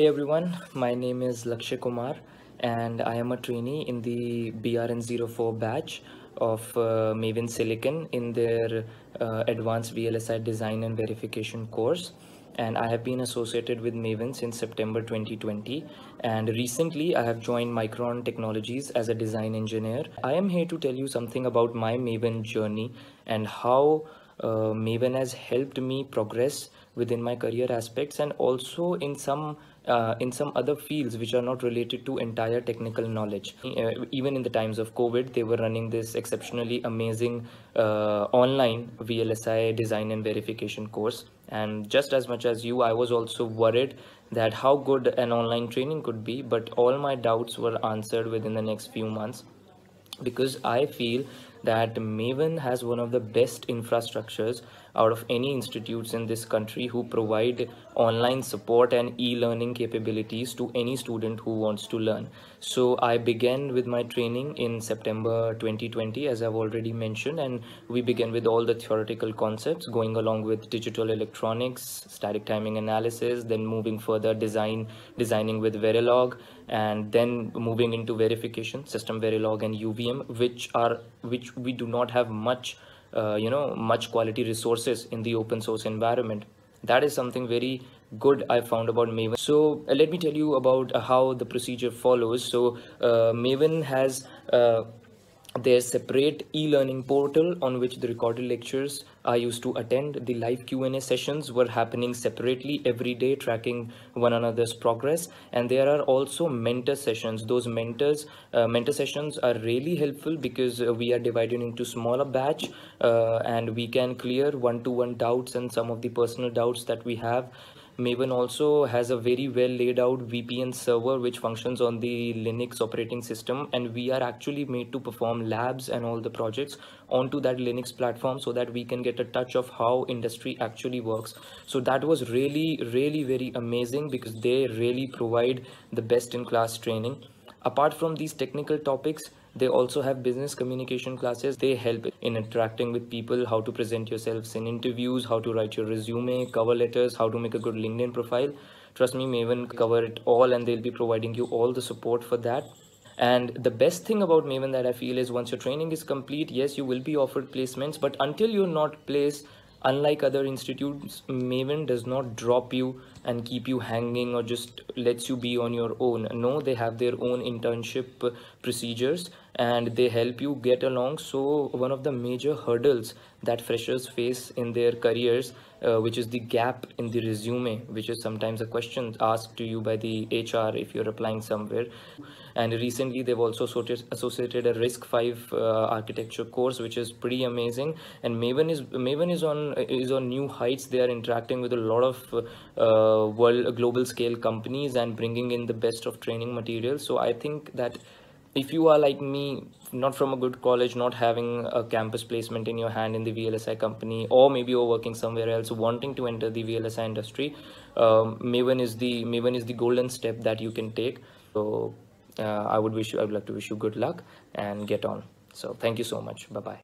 Hey everyone, my name is Lakshay Kumar and I am a trainee in the BRN04 batch of Maven Silicon in their advanced VLSI design and verification course, and I have been associated with Maven since September 2020, and recently I have joined Micron Technologies as a design engineer. I am here to tell you something about my Maven journey and how Maven has helped me progress within my career aspects, and also in some other fields which are not related to entire technical knowledge. Even in the times of COVID, they were running this exceptionally amazing online VLSI design and verification course, and just as much as you, I was also worried that how good an online training could be, but all my doubts were answered within the next few months, because I feel that Maven has one of the best infrastructures out of any institutes in this country who provide online support and e-learning capabilities to any student who wants to learn. So I began with my training in September 2020, as I've already mentioned, and we began with all the theoretical concepts going along with digital electronics, static timing analysis, then moving further designing with Verilog, and then moving into verification, SystemVerilog and UVM, which we do not have much quality resources in the open source environment. That is something very good I found about Maven. So let me tell you about how the procedure follows. So Maven has their separate e-learning portal on which the recorded lectures I used to attend. The live Q&A sessions were happening separately every day, tracking one another's progress, and there are also mentor sessions. Those mentor sessions are really helpful because we are divided into smaller batch and we can clear one-to-one doubts and some of the personal doubts that we have. Maven also has a very well laid out VPN server which functions on the Linux operating system, and we are actually made to perform labs and all the projects onto that Linux platform so that we can get a touch of how industry actually works. So that was really very amazing because they really provide the best in class training. Apart from these technical topics, they also have business communication classes. They help in interacting with people, how to present yourselves in interviews, how to write your resume, cover letters, how to make a good LinkedIn profile. Trust me, Maven cover it all, and they'll be providing you all the support for that. And the best thing about Maven that I feel is once your training is complete, yes, you will be offered placements, but until you're not placed, unlike other institutes, Maven does not drop you and keep you hanging or just lets you be on your own. No, they have their own internship procedures and they help you get along. So one of the major hurdles that freshers face in their careers, which is the gap in the resume, which is sometimes a question asked to you by the HR if you're applying somewhere. And recently they've also associated a RISC-V architecture course, which is pretty amazing, and Maven is on new heights. They are interacting with a lot of global scale companies and bringing in the best of training material. So I think that if you are like me, not from a good college, not having a campus placement in your hand in the VLSI company, or maybe you're working somewhere else wanting to enter the VLSI industry, Maven is the golden step that you can take. So I would like to wish you good luck and get on. So thank you so much. Bye bye.